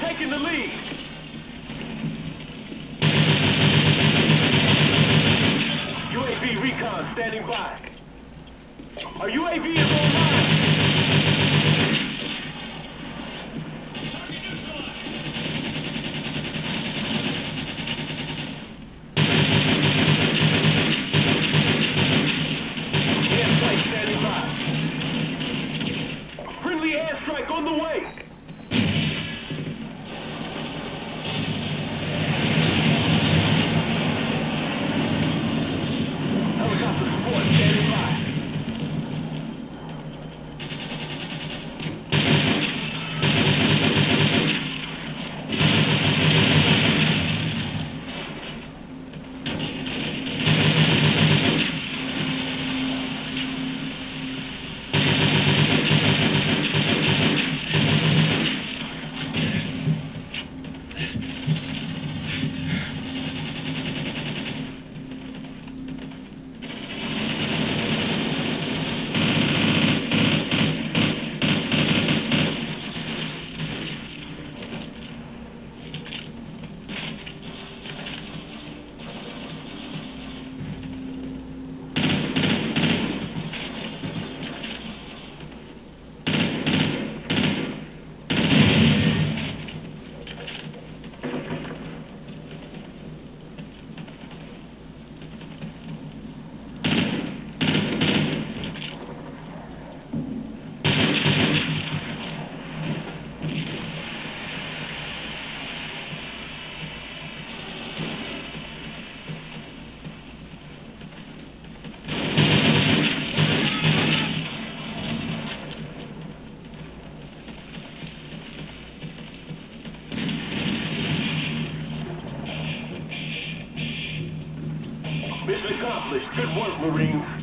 Taking the lead. UAV recon standing by. Our UAV is online. Airstrike standing by. Friendly airstrike on the way. Good work, Marines.